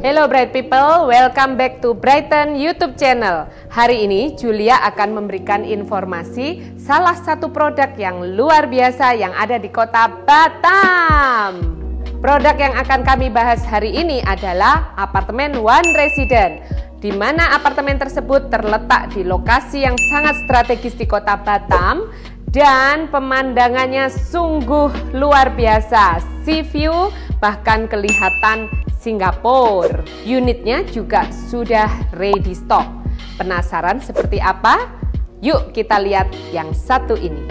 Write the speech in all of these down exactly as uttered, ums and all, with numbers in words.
Hello Bright People, welcome back to Brighton YouTube channel. Hari ini Julia akan memberikan informasi salah satu produk yang luar biasa yang ada di kota Batam. Produk yang akan kami bahas hari ini adalah apartemen One Residence, di mana apartemen tersebut terletak di lokasi yang sangat strategis di kota Batam dan pemandangannya sungguh luar biasa. Sea view bahkan kelihatan Singapura. Unitnya juga sudah ready stock. Penasaran seperti apa? Yuk kita lihat yang satu ini.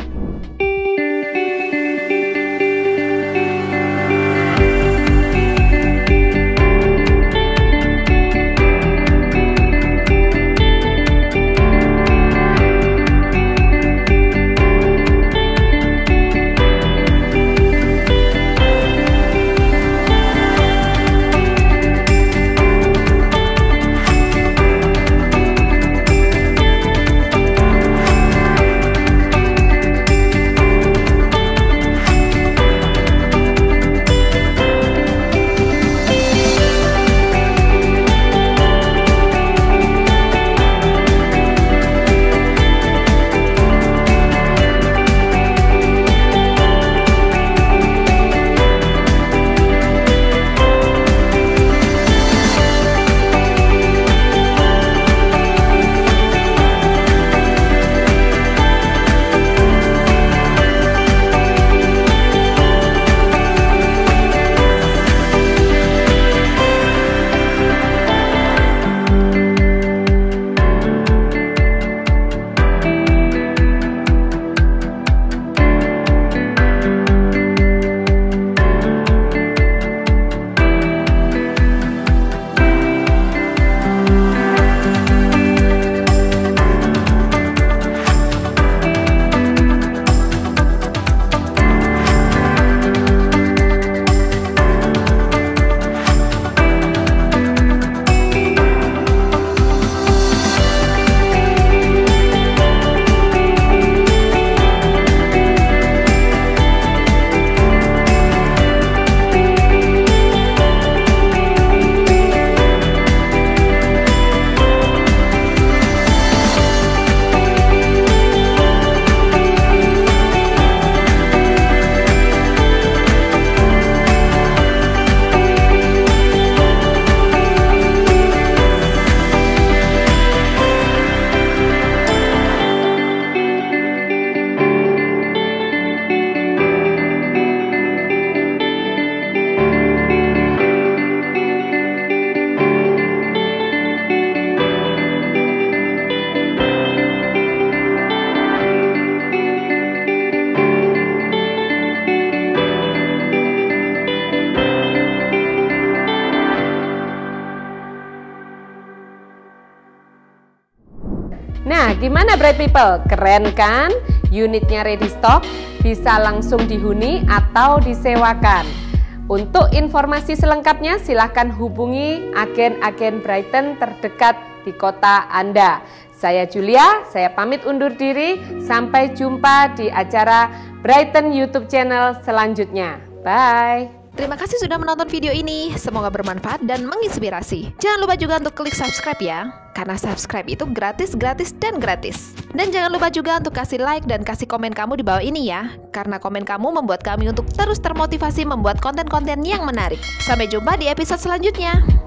Nah, gimana Bright People? Keren kan? Unitnya ready stock, bisa langsung dihuni atau disewakan. Untuk informasi selengkapnya silahkan hubungi agen-agen Brighton terdekat di kota Anda. Saya Julia, saya pamit undur diri. Sampai jumpa di acara Brighton YouTube channel selanjutnya. Bye! Terima kasih sudah menonton video ini. Semoga bermanfaat dan menginspirasi. Jangan lupa juga untuk klik subscribe ya, karena subscribe itu gratis, gratis, dan gratis. Dan jangan lupa juga untuk kasih like dan kasih komen kamu di bawah ini ya, karena komen kamu membuat kami untuk terus termotivasi membuat konten-konten yang menarik. Sampai jumpa di episode selanjutnya.